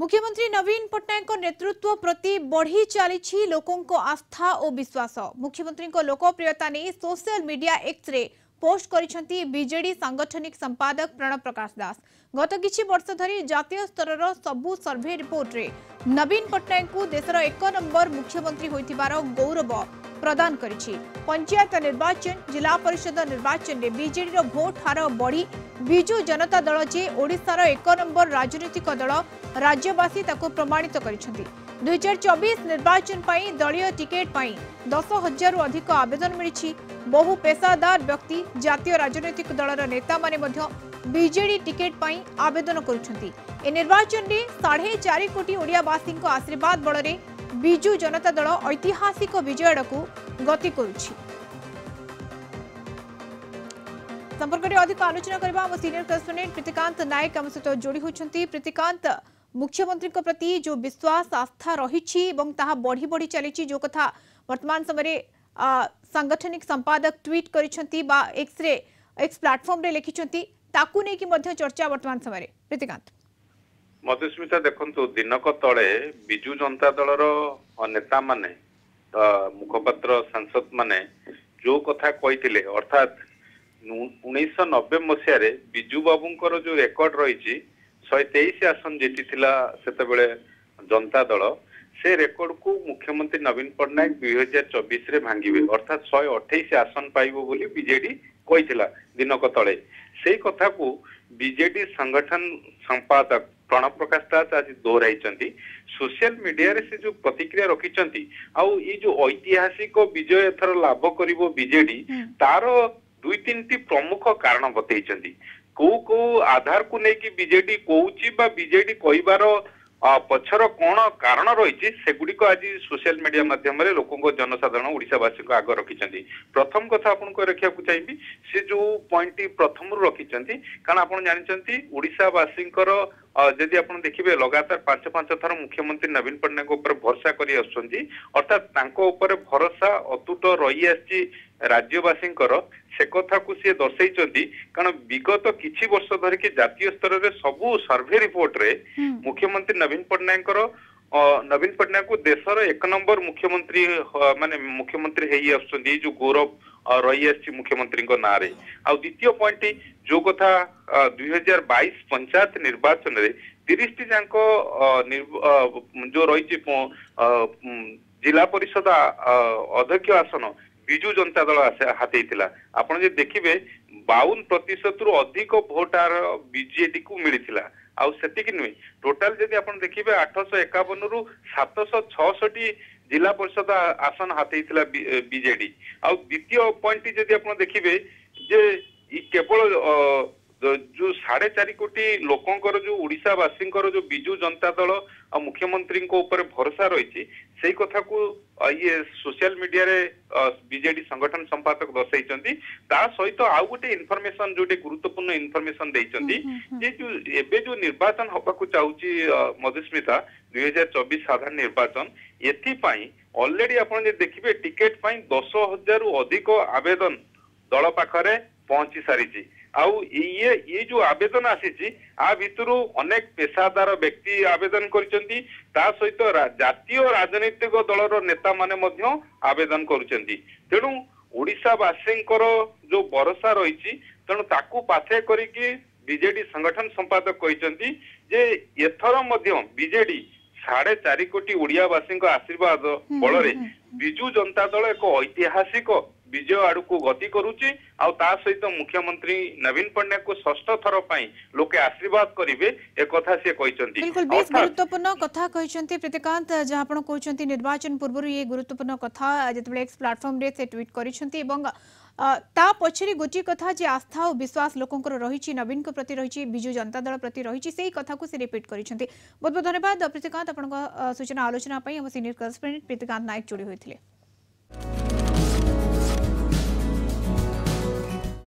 मुख्यमंत्री नवीन पट्टनायक नेतृत्व प्रति बढ़ी चली लोकों आस्था और विश्वास। मुख्यमंत्री लोकप्रियता नहीं सोशल मीडिया एक्स रे पोस्ट करिसेंती बीजेडी सांगठनिक संपादक प्रणव प्रकाश दास। गत किछि वर्ष धरी जातीय स्तर सबु सर्वे रिपोर्ट रे नवीन पट्टनायक को देशर 1 नंबर मुख्यमंत्री होइतिबार गौरव प्रदान करिछि। पंचायत निर्वाचन, जिला परिषद निर्वाचन रे बीजेडी रो वोट हार बढ़ी बीजू जनता दल जे ओडिसार 1 नंबर राजनीतिक दल, राज्यवासी ताको प्रमाणित करिसेंती। 2024 निर्वाचन पाई दलीय टिकेट पाई 10,000 रु अधिक आवेदन मिली। बहु पेशादार व्यक्ति, जातीय राजनैतिक दलर नेता माने मध्य बीजेडी टिकेट पाई आवेदन करुछंती। ए निर्वाचन रे 4.5 कोटी ओडियावासी को आशीर्वाद बल रे बीजू जनता दल ऐतिहासिक विजय डकु गति करुछि। संपर्क रे अधिक आलोचना करबा हम सीनियर करेस्पोंडेंट प्रीतिकांत नायक हम सहित जोड़ी होछंती। प्रीतिकांत, मुख्यमंत्री के प्रति जो विश्वास आस्था रही बढ़ी बढ़ी चली, जो कथा वर्तमान समय सांगठनिक संपादक ट्वीट करिसेंती बा एक्स प्लेटफॉर्म रे लिखिसेंती, ताकू नेकी मध्य चर्चा वर्तमान समय। प्रीतिकांत, मधुस्मिता देखंतु दिनक तले बीजू जनता दलर नेता माने मुखपत्र सांसद माने जो कथा कहिथिले, अर्थात 1990 मसीह रे बीजू बाबूंकर जो रेकॉर्ड रही 123 आसन जीति से जनता दल, से रेकर्ड को मुख्यमंत्री नवीन पट्टनायक 2024 रे भांगे, अर्थात 128 आसन पाइबो बोली बीजेडी कहिथिला दिनक तले। से कथा को बीजेडी संगठन संपादक प्रणव प्रकाश दास आज दोहराई। सोशल मीडिया रे से जो प्रतिक्रिया रखिचंती आउ ई जो ऐतिहासिक विजय एथर लाभ करिवो बीजेडी, तार 2-3 प्रमुख कारण बतैचंती। को आधार को लेकिन बीजेडी कहूची बा बीजेडी कहिबार पक्षर कौन कारण रही, सेगुड़ी को आज सोशल मीडिया मध्यम लोकों जनसाधारण ओडिशावासी को आग रखिंट। प्रथम कथा आपको रखा चाहिए से जो पॉइंट प्रथम रखी, कारण आप जानते ओडिशावासी जदि आप देखिए लगातार 5 थर मुख्यमंत्री नवीन पट्टनायक उपर भरोसा कर, अर्थात तांको उपर भरोसा अतुट रही आसी राज्यवासी से कथा को सी दर्शाई। कारण विगत किछि वर्ष धरिकी जातीय स्तर रे सबु सर्वे रिपोर्ट रे मुख्यमंत्री नवीन पट्टनायक को देशर 1 नंबर मुख्यमंत्री माने मुख्यमंत्री हेई आछुंदी, जो गौरव रही आछि मुख्यमंत्री को ना रे। आ द्वितीय पॉइंट जो कथा 2022 पंचायत निर्वाचन रे 30 जांको जो रही जिला परिषद अध्यक्ष आसन बीजू जनता दल हाथी था। आप देखिए 52% रु अधिक भोट आर बीजेडी को मिली, आती नुहे टोटाल जब आप देखिए 851 रु 766 जिला परिषद आसन हाथी बीजेडी। आ द्वितीय पॉइंट जब आप देखिए जे केवल जो 4.5 कोटी लोकंर जो ओडिशावासी जो बीजू जनता दल मुख्यमंत्री को ऊपर भरोसा रही, से कथा को ये सोशल मीडिया रे बीजेडी संगठन संपादक दर्शाई। सहित आउ गोटे इनफॉरमेशन जो गुरुत्वपूर्ण इनफॉरमेशन जे जो निर्वाचन हवाक चाहूची मधुस्मिता 2024 साधारण निर्वाचन, एथपाई अलरेडी आप देखिए टिकेट पाई 10,000 रु अधिक आवेदन दल पाखे पहुंची सारी। आउ ये जो आवेदन आसी भितर अनेक पेशादार व्यक्ति आवेदन करिसेंती, ता सहित जातीय राजनीतिक दलर नेता माने मध्य आवेदन करिसेंती। तेणु ओडिशावासींकर जो भरोसा रही, तेणु ताकू पाथे करिकि बीजेडी संगठन संपादक कहिसेंती जे एथर मध्य बीजेडी 4.5 कोटी ओडियावासी आशीर्वाद बल रे बीजू जनता दल एक ऐतिहासिक विजय आड़ को गति करुच्ची। आ सहित मुख्यमंत्री नवीन पट्टनायक को 6ठ थर लोके आशीर्वाद करेंगे, एक कथा सी कहते। बिल्कुल बेस गुरुत्वपूर्ण कथा कहते प्रीतिकांत, जहाँ आप कहते निर्वाचन पूर्व ये गुरुत्वपूर्ण कथा जिते एक्स प्लाटफर्म से ट्विट करा पछे गोटे कथा जे आस्था और विश्वास लोकंर रही नवीन को प्रति रही बीजू जनता दल प्रति रही, से कथा को सी रिपीट कर। बहुत बहुत धन्यवाद प्रीतिकांत, आप सूचना आलोचना हम सीनियर करेस्पोंडेंट प्रीतिकांत नायक जोड़ी होते।